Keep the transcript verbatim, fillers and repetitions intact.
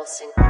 Hellsing.